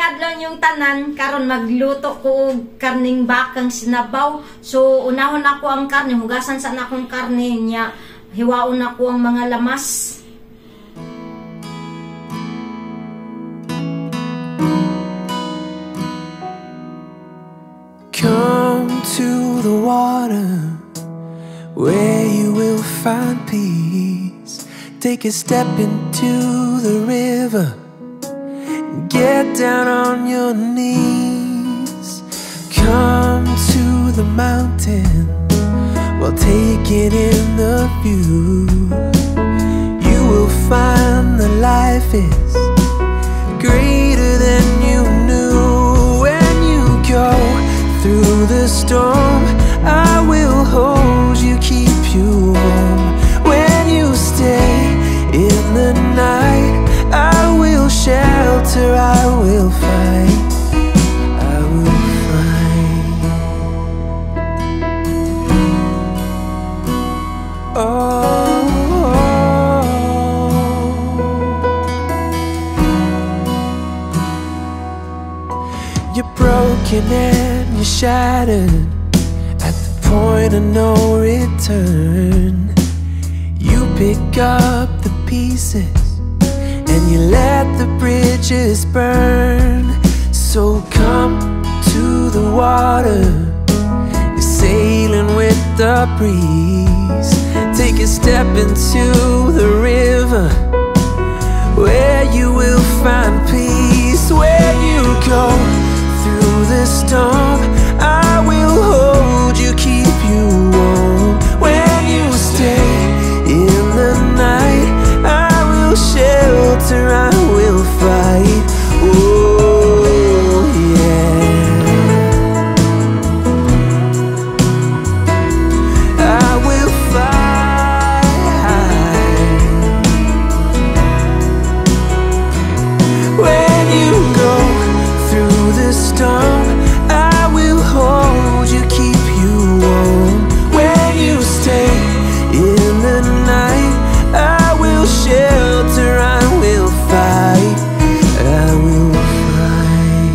adlaw yung tanan, karon magluto ko karning bakang sinabaw. So unahon ako ang karne, hugasan sa akong karne niya, hiwaon ako ang mga lamas. Come to the water, where you will find peace. Take a step into the river, get down on your knees. Come to the mountain, while taking in the view. You will find that life is greater than you knew. When you go through the storm, I will hold you, keep you warm. When you stay in the night, I will shelter, I will fight. Oh, you're broken and you're shattered at the point of no return. You pick up the pieces and you let the bridges burn. So come to the water, you're sailing with the breeze. Take a step into the river, where you will find peace. When you go through the storm, I will hold you, keep you warm. When you stay in the night, I will shelter, I will fight. Oh yeah, I will fight. When you go through the storm, I will hold you, keep you warm. When you stay in the night, I will shelter, I will fight, I will fight.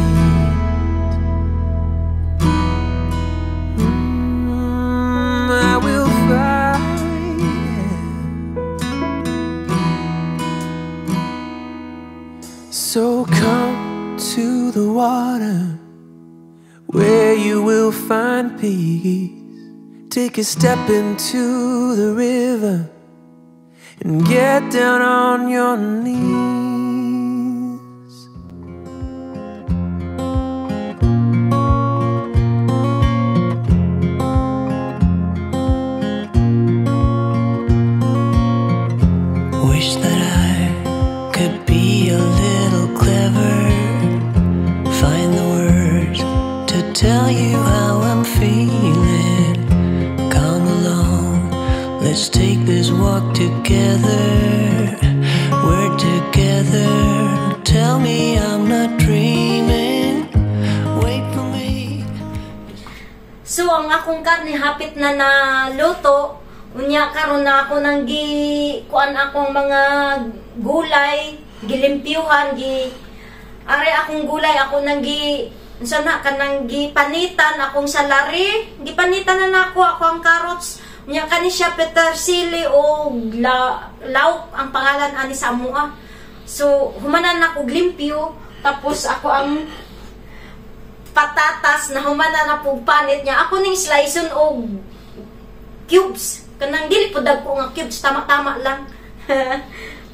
I will fight. So come to the water, where you will find peace. Take a step into the river and get down on your knees. Wish that I could be a little clever, find the words to tell you how I'm feeling. Come along, let's take this walk together. We're together. Tell me I'm not dreaming. Wait for me. So ang akong karne hapit na naluto. Unya karon na ako nang kuan akong mga gulay, gilimpyuhan gi. Are akong gulay ako nang sana ka nang gipanitan akong salari, gipanitan na nako ako ang carrots. Nya kani siya petersili o lauk ang pangalan ani sa amoa. So humanan nako glimpyo, tapos ako ang patatas na humanan na pug panit niya. Ako ning sliceon og cubes, kanang dili pud ko nga cubes, tama-tama lang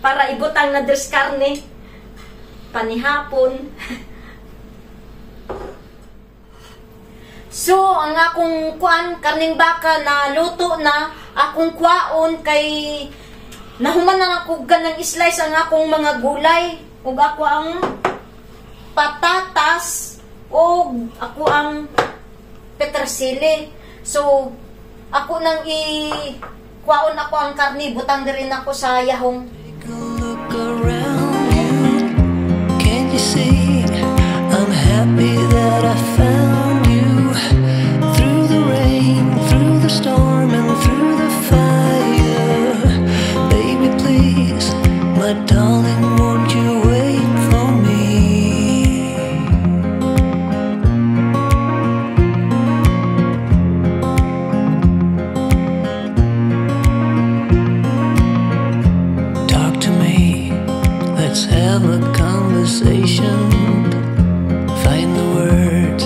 para ibutang na dress karne panihapon. So, ang akong kuan, karning baka na luto na, akong kwaon kay nahumanan ako ganang slice ang akong mga gulay. Ug ako ang patatas, ug ako ang petersili. So, ako nang kwaon ako ang karne, butang din ako sa yahong. Take a look around you. Can you see? I'm happy that I found. Storm and through the fire, baby, please, my darling, won't you wait for me? conversation. Find the words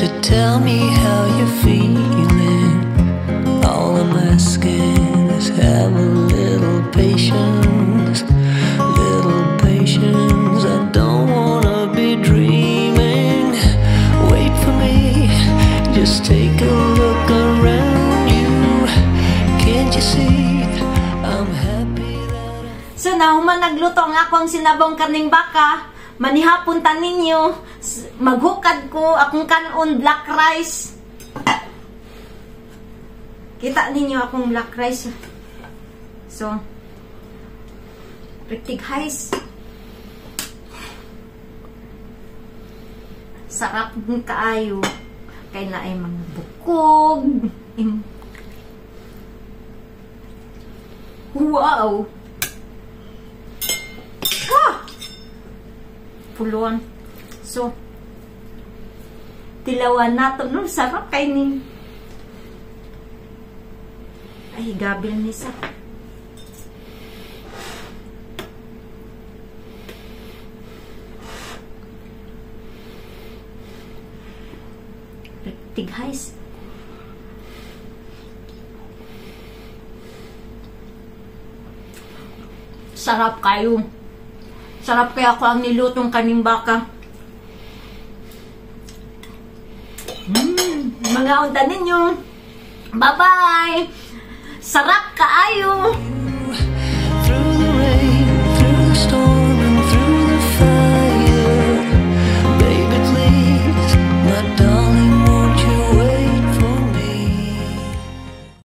to tell me how you're feeling. All I'm asking is have a little patience. Little patience, I don't wanna be dreaming. Wait for me, just take a look around you. Can't you see, I'm happy that I... So now, managluto ang akong sinabong karning baka. Manihapon ta ninyo, maghukad ko akong kanon black rice. Kita ninyo akong black rice. So, pretty guys. Sarap ng kaayo. Kaya na ay mga bukog. Wow! Pulon. So, tilawan na to. No, sarap kayo ni. Ay, gabil ni sa. Tighais. Sarap kayo. Sarap kaya ako ang nilutong kaning baka. Mga unta ninyo. Bye-bye! Sarap kaayo!